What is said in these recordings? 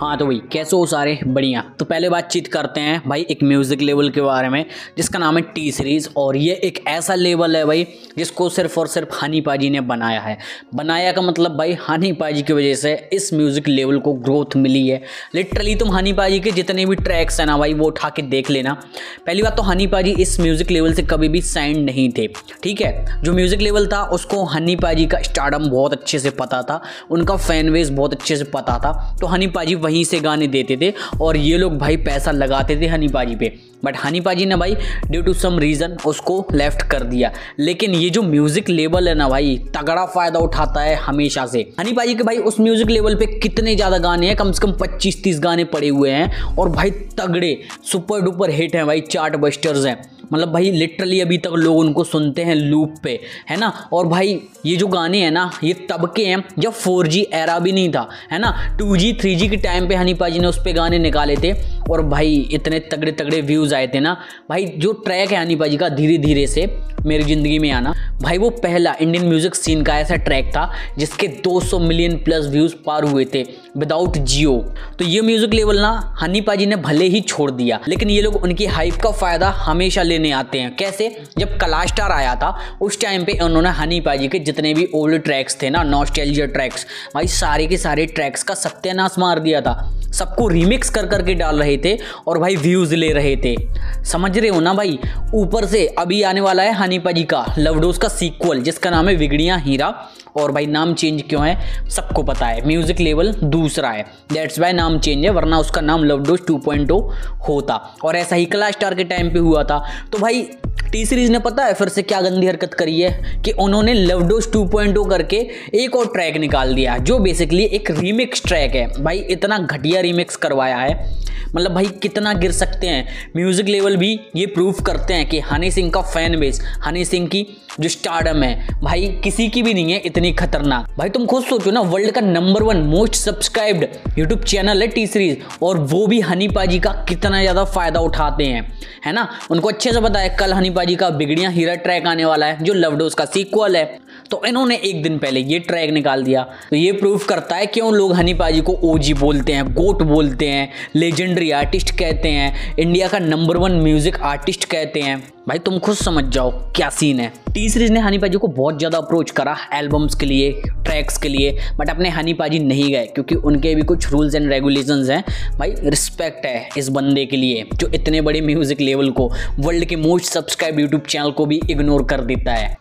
हाँ तो भाई कैसे हो सारे बढ़िया। तो पहले बातचीत करते हैं भाई एक म्यूज़िक लेवल के बारे में जिसका नाम है T-Series, और ये एक ऐसा लेवल है भाई जिसको सिर्फ और सिर्फ हनी पाजी ने बनाया है। बनाया का मतलब भाई हनी पाजी की वजह से इस म्यूज़िक लेवल को ग्रोथ मिली है। लिटरली तुम हनी पाजी के जितने भी ट्रैक्स हैं ना भाई वो उठा के देख लेना। पहली बात तो हनी पाजी इस म्यूज़िक लेवल से कभी भी साइंड नहीं थे, ठीक है। जो म्यूज़िक लेवल था उसको हनी पाजी का स्टारडम बहुत अच्छे से पता था, उनका फैन बेस बहुत अच्छे से पता था, तो हनी पाजी वहीं से गाने देते थे और ये लोग भाई पैसा लगाते थे हनी पाजी पे। बट हनी पाजी ने भाई ड्यू टू सम रीज़न उसको लेफ्ट कर दिया। लेकिन ये जो म्यूज़िक लेवल है ना भाई तगड़ा फ़ायदा उठाता है हमेशा से। हनी पाजी के भाई उस म्यूज़िक लेवल पे कितने ज़्यादा गाने हैं, कम से कम 25-30 गाने पड़े हुए हैं और भाई तगड़े सुपर डुपर हिट हैं भाई, चार्ट बस्टर्स हैं। मतलब भाई लिटरली अभी तक लोग उनको सुनते हैं लूप पे, है ना। और भाई ये जो गाने हैं ना ये तब के हैं जब 4G एरा भी नहीं था, है ना। 2G 3G के टाइम पे हनी पाजी ने उस पर गाने निकाले थे और भाई इतने तगड़े तगड़े व्यूज़ आए थे ना भाई। जो ट्रैक है हनी पाजी का धीरे धीरे से मेरी ज़िंदगी में आना, भाई वो पहला इंडियन म्यूज़िक सीन का ऐसा ट्रैक था जिसके 200 मिलियन प्लस व्यूज़ पार हुए थे विदाउट जियो। तो ये म्यूज़िक लेवल ना हनी पाजी ने भले ही छोड़ दिया, लेकिन ये लोग उनकी हाइप का फ़ायदा हमेशा लेने आते हैं। कैसे? जब कलास्टार आया था उस टाइम पे उन्होंने हनी पाजी के जितने भी ओल्ड ट्रैक्स थे ना, नॉस्टैल्जिया ट्रैक्स, भाई सारे के सारे ट्रैक्स का सत्यानाश मार दिया था। सबको रीमिक्स कर करके डाल रहे थे और भाई व्यूज़ ले रहे थे, समझ रहे हो ना भाई। ऊपर से अभी आने वाला है हनी पाजी का लव डोज का सीक्वल जिसका नाम है विगड़ियाँ हीरा। और भाई नाम चेंज क्यों है सबको पता है, म्यूज़िक लेवल दूसरा है, दैट्स वाई नाम चेंज है, वरना उसका नाम लव डोज 2.0 होता। और ऐसा ही क्लास्टार के टाइम पे हुआ था। तो भाई T-Series ने पता है फिर से क्या गंदी हरकत करी है कि उन्होंने लव डोज 2.0 करके एक और ट्रैक निकाल दिया जो बेसिकली एक रीमिक्स ट्रैक है। भाई इतना घटिया रीमिक्स करवाया है, मतलब भाई कितना गिर सकते हैं। म्यूज़िक लेवल भी ये प्रूफ करते हैं कि हनी सिंह का फैन बेस, हनी सिंह की जो स्टारडम है भाई किसी की भी नहीं है इतनी खतरनाक। भाई तुम खुद सोचो ना, वर्ल्ड का number 1 most subscribed YouTube channel है T-Series, और वो भी हनी पाजी का कितना ज़्यादा फ़ायदा उठाते हैं, है ना। उनको अच्छे से पता है कल हनी पाजी का बिगड़ियाँ हीरा ट्रैक आने वाला है जो लव डोज का सीक्वल है, तो इन्होंने एक दिन पहले ये ट्रैक निकाल दिया। तो ये प्रूफ करता है क्यों लोग हनी पाजी को OG बोलते हैं, गोट बोलते हैं, लेजेंडरी आर्टिस्ट कहते हैं, इंडिया का नंबर 1 म्यूज़िक आर्टिस्ट कहते हैं। भाई तुम खुद समझ जाओ क्या सीन है। T-Series ने हनी पाजी को बहुत ज़्यादा अप्रोच करा एल्बम्स के लिए, ट्रैक्स के लिए, बट अपने हनी पाजी नहीं गए क्योंकि उनके भी कुछ रूल्स एंड रेगुलेशंस हैं। भाई रिस्पेक्ट है इस बंदे के लिए जो इतने बड़े म्यूज़िक लेवल को, वर्ल्ड के मोस्ट सब्सक्राइब यूट्यूब चैनल को भी इग्नोर कर देता है।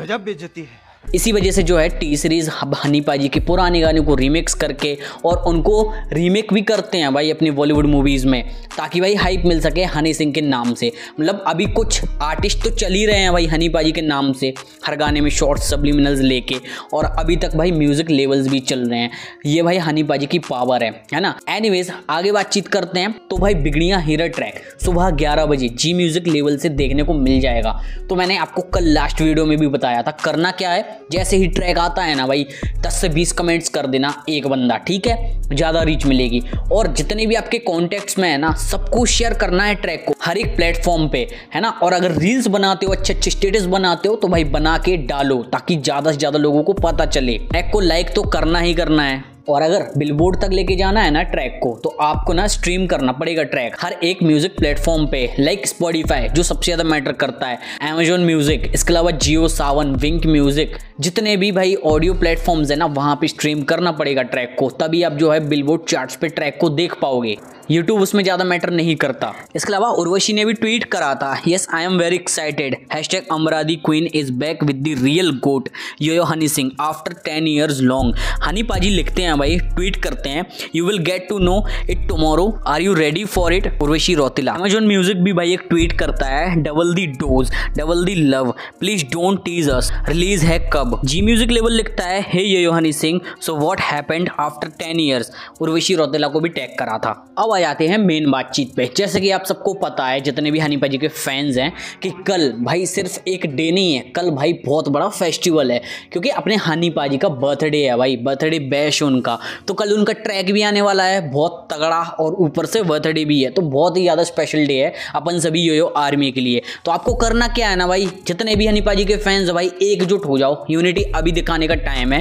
गजब बेइज्जती है। इसी वजह से जो है T-Series हनी पाजी के पुराने गाने को रीमिक्स करके, और उनको रीमेक भी करते हैं भाई अपनी बॉलीवुड मूवीज़ में ताकि भाई हाइप मिल सके हनी सिंह के नाम से। मतलब अभी कुछ आर्टिस्ट तो चल ही रहे हैं भाई हनी पाजी के नाम से, हर गाने में शॉर्ट्स सब्लिमिनल्स लेके, और अभी तक भाई म्यूज़िक लेवल्स भी चल रहे हैं। ये भाई हनी पाजी की पावर है ना। एनीवेज आगे बातचीत करते हैं। तो भाई बिगड़ियाँ हीरा ट्रैक सुबह 11 बजे जी म्यूज़िक लेवल से देखने को मिल जाएगा। तो मैंने आपको कल लास्ट वीडियो में भी बताया था करना क्या है। जैसे ही ट्रैक आता है ना भाई 10 से 20 कमेंट्स कर देना एक बंदा, ठीक है, ज़्यादा रीच मिलेगी। और जितने भी आपके कॉन्टेक्ट्स में है ना सबको शेयर करना है ट्रैक को हर एक प्लेटफॉर्म पे, है ना। और अगर रील्स बनाते हो, अच्छे अच्छे स्टेटस बनाते हो तो भाई बना के डालो ताकि ज़्यादा से ज़्यादा लोगों को पता चले। ट्रैक को लाइक तो करना ही करना है, और अगर बिलबोर्ड तक लेके जाना है ना ट्रैक को तो आपको ना स्ट्रीम करना पड़ेगा ट्रैक हर एक म्यूज़िक प्लेटफॉर्म पे, लाइक Spotify जो सबसे ज़्यादा मैटर करता है, Amazon म्यूज़िक, इसके अलावा JioSaavn, Wynk म्यूज़िक, जितने भी भाई ऑडियो प्लेटफॉर्म्स है ना वहाँ पे स्ट्रीम करना पड़ेगा ट्रैक को, तभी आप जो है बिलबोर्ड चार्ट्स पे ट्रैक को देख पाओगे। यूट्यूब उसमें ज़्यादा मैटर नहीं करता। इसके अलावा उर्वशी ने भी ट्वीट करा था, yes I am very excited, hashtag अमरादी queen is back with the real goat yo yo Honey Singh after 10 years long. Honey पाजी लिखते हैं भाई, ट्वीट करते हैं, you will get to know it tomorrow, are you ready for it, Urvashi Rautela. Amazon music भी भाई एक ट्वीट करता है, double the dose double the love, please don't tease us, release है कब। जी म्यूजिक लेवल लिखता है, hey yo yo Honey Singh, so what happened after 10 years। Urvashi Rautela को भी टैग करा था। अब आ जाते हैं मेन बातचीत पे। जैसे कि आप सबको पता है जितने भी हनी पाजी के फैंस हैं कि कल भाई सिर्फ एक डे नहीं है, कल भाई बहुत बड़ा फेस्टिवल है क्योंकि अपने हनी पाजी का बर्थडे है भाई, बर्थडे बैश उनका। तो कल उनका ट्रैक भी आने वाला है बहुत तगड़ा और ऊपर से बर्थडे भी है, तो बहुत ही ज़्यादा स्पेशल डे है अपन सभी यो आर्मी के लिए। तो आपको करना क्या है ना भाई, जितने भी हनी पाजी के फैंस भाई एकजुट हो जाओ, यूनिटी अभी दिखाने का टाइम है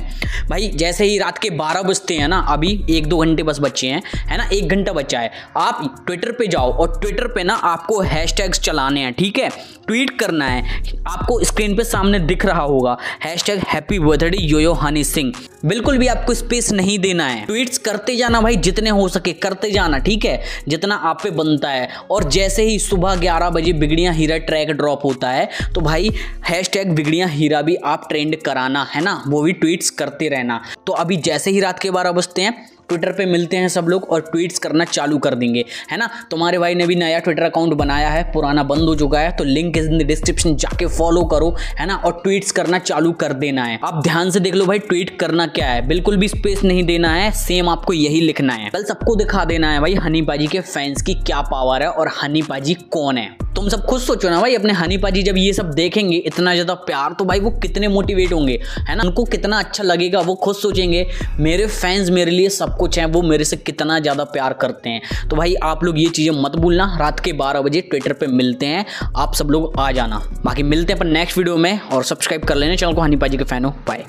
भाई। जैसे ही रात के 12 बजते हैं ना, अभी 1-2 घंटे बस बचे हैं है ना, 1 घंटा बचा है, आप ट्विटर पे जाओ और ट्विटर पे ना आपको हैशटैग्स चलाने हैं, ठीक है, ट्वीट करना है। आपको स्क्रीन पे सामने दिख रहा होगा hashtag happy birthday yo yo Honey Singh, बिल्कुल भी आपको स्पेस नहीं देना है। ट्वीट्स करते जाना भाई, जितने हो सके करते जाना, ठीक है, जितना आप पे बनता है। और जैसे ही सुबह 11 बजे बिगड़िया हीरा ट्रैक ड्रॉप होता है तो भाई हैशटैग बिगड़िया हीरा भी आप ट्रेंड कराना है ना, वो भी ट्वीट्स करते रहना। तो अभी जैसे ही रात के 12 बजते हैं ट्विटर पे मिलते हैं सब लोग और ट्वीट्स करना चालू कर देंगे है ना। तुम्हारे भाई ने भी नया ट्विटर अकाउंट बनाया है, पुराना बंद हो चुका है, तो link is in the description, जाके फॉलो करो है ना और ट्वीट्स करना चालू कर देना है। आप ध्यान से देख लो भाई ट्वीट करना क्या है, बिल्कुल भी स्पेस नहीं देना है, सेम आपको यही लिखना है। कल सबको दिखा देना है भाई हनी पाजी के फैंस की क्या पावर है और हनी पाजी कौन है। तुम सब खुद सोचो ना भाई, अपने हनी पाजी जब ये सब देखेंगे इतना ज़्यादा प्यार, तो भाई वो कितने मोटिवेट होंगे है ना, उनको कितना अच्छा लगेगा। वो खुद सोचेंगे मेरे फैंस मेरे लिए सब कुछ हैं, वो मेरे से कितना ज़्यादा प्यार करते हैं। तो भाई आप लोग ये चीज़ें मत भूलना, रात के 12 बजे ट्विटर पे मिलते हैं, आप सब लोग आ जाना। बाकी मिलते हैं अपन नेक्स्ट वीडियो में और सब्सक्राइब कर लेना चैनल को हनी पाजी के फैन हो। बाय।